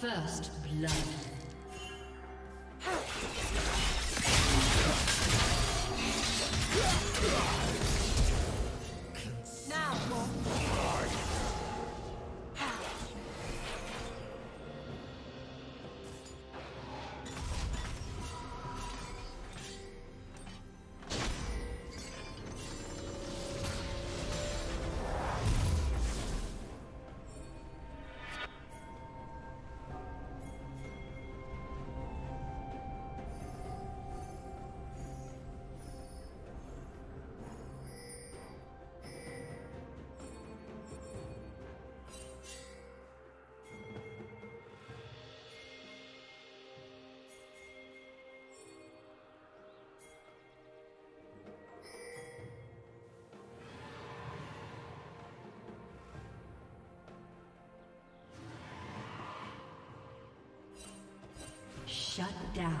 First blood. Shut down.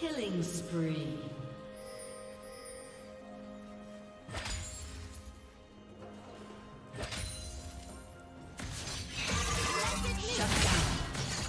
Killing spree. Shut down.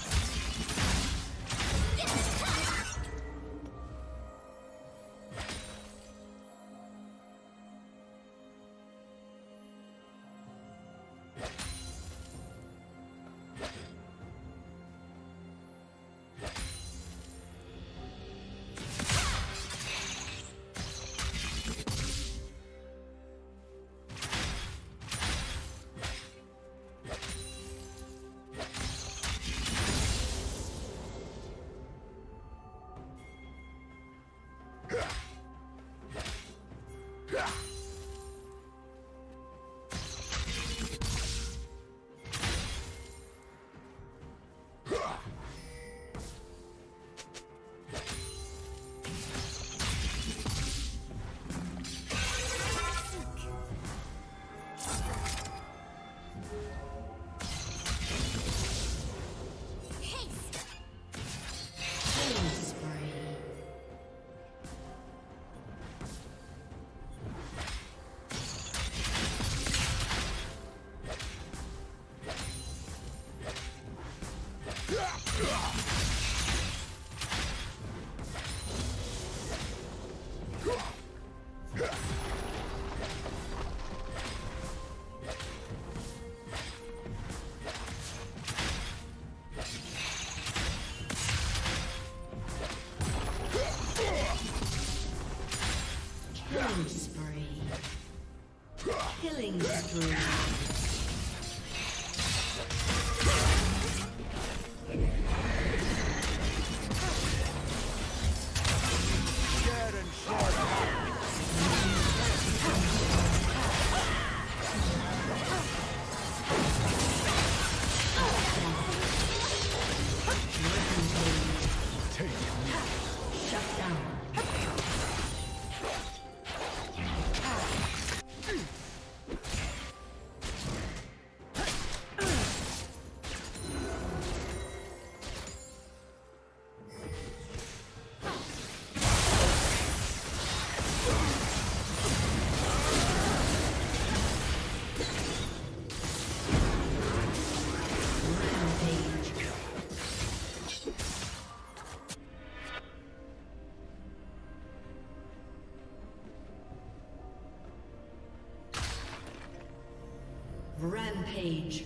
Rampage.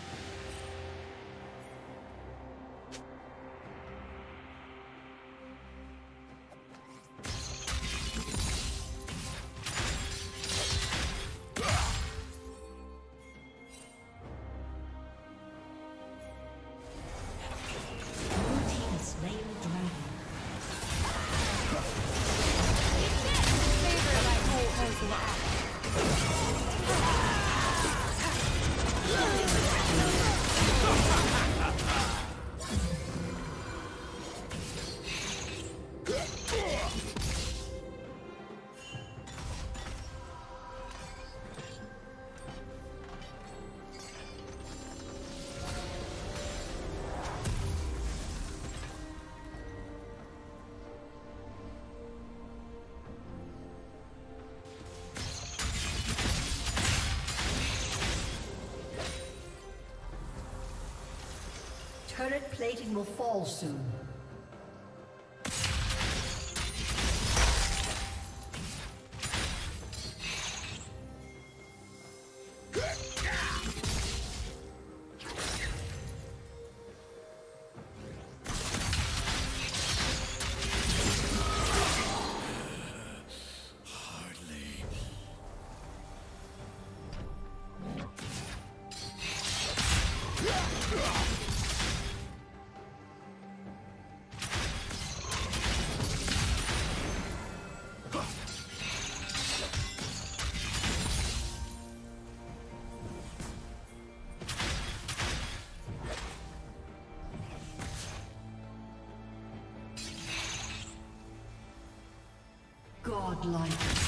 Turret plating will fall soon. of life.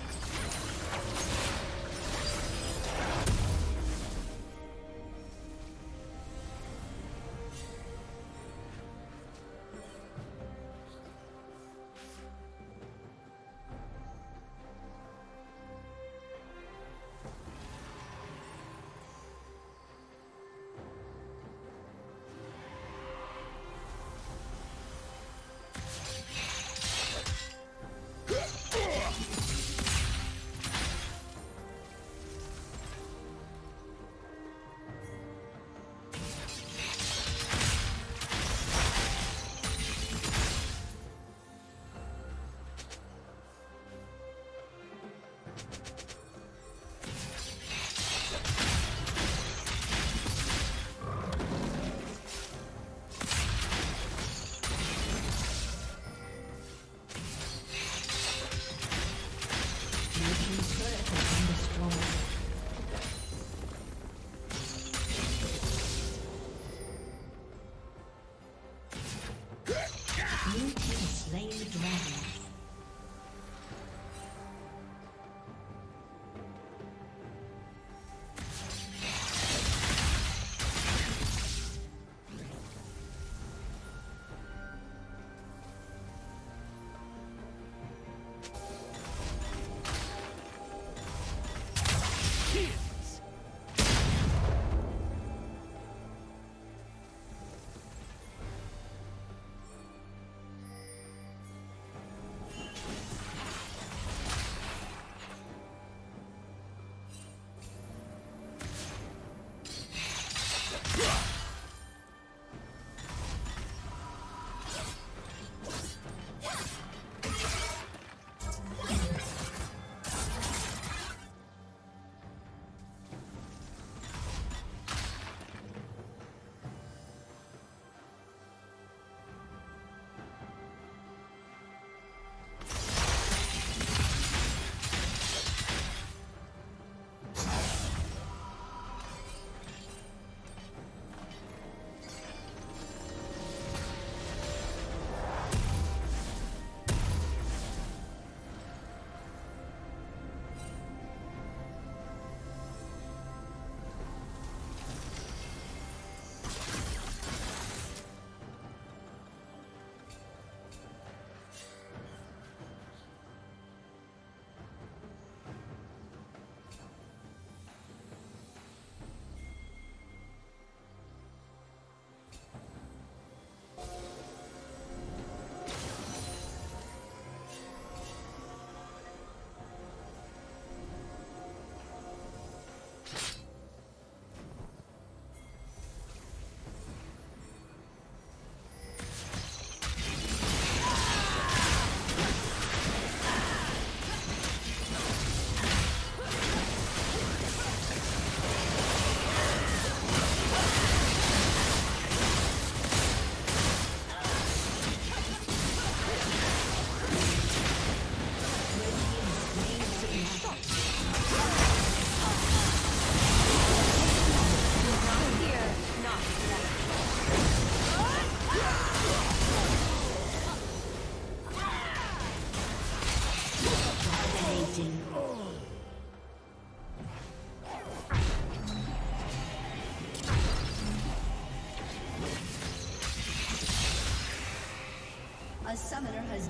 A summoner has